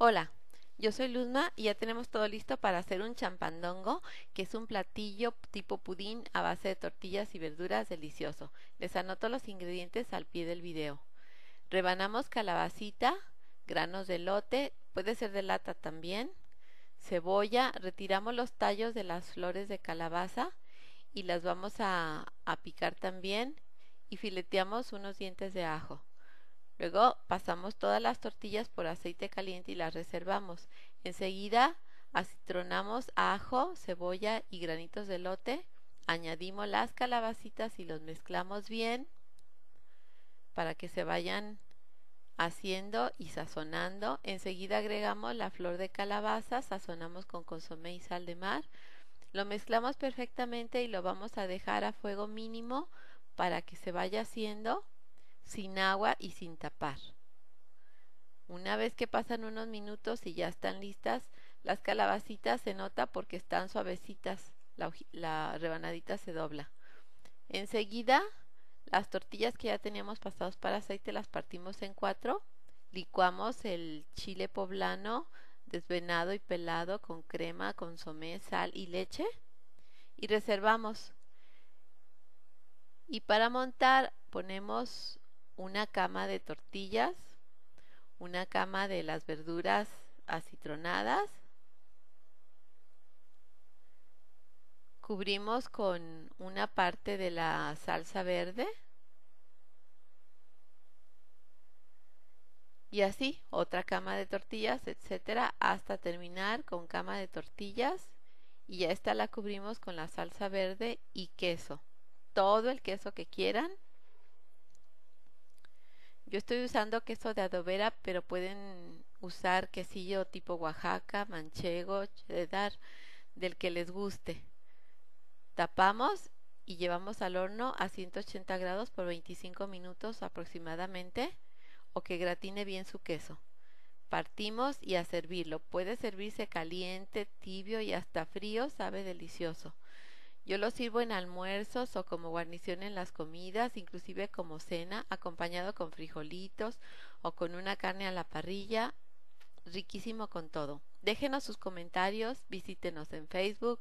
Hola, yo soy Luzma y ya tenemos todo listo para hacer un champandongo, que es un platillo tipo pudín a base de tortillas y verduras delicioso. Les anoto los ingredientes al pie del video. Rebanamos calabacita, granos de elote, puede ser de lata también, cebolla, retiramos los tallos de las flores de calabaza y las vamos a picar también y fileteamos unos dientes de ajo. Luego pasamos todas las tortillas por aceite caliente y las reservamos. Enseguida acitronamos ajo, cebolla y granitos de elote. Añadimos las calabacitas y los mezclamos bien para que se vayan haciendo y sazonando. Enseguida agregamos la flor de calabaza, sazonamos con consomé y sal de mar. Lo mezclamos perfectamente y lo vamos a dejar a fuego mínimo para que se vaya haciendo, sin agua y sin tapar. Una vez que pasan unos minutos y ya están listas, las calabacitas se nota porque están suavecitas, la rebanadita se dobla. Enseguida, las tortillas que ya teníamos pasadas para aceite las partimos en cuatro, licuamos el chile poblano desvenado y pelado con crema, consomé, sal y leche y reservamos. Y para montar ponemos una cama de tortillas, una cama de las verduras acitronadas, cubrimos con una parte de la salsa verde y así otra cama de tortillas, etcétera, hasta terminar con cama de tortillas, y ya esta la cubrimos con la salsa verde y queso, todo el queso que quieran. Yo estoy usando queso de adobera, pero pueden usar quesillo tipo Oaxaca, manchego, cheddar, del que les guste. Tapamos y llevamos al horno a 180 grados por 25 minutos aproximadamente, o que gratine bien su queso. Partimos y a servirlo. Puede servirse caliente, tibio y hasta frío, sabe delicioso. Yo lo sirvo en almuerzos o como guarnición en las comidas, inclusive como cena, acompañado con frijolitos o con una carne a la parrilla. Riquísimo con todo. Déjenos sus comentarios, visítenos en Facebook,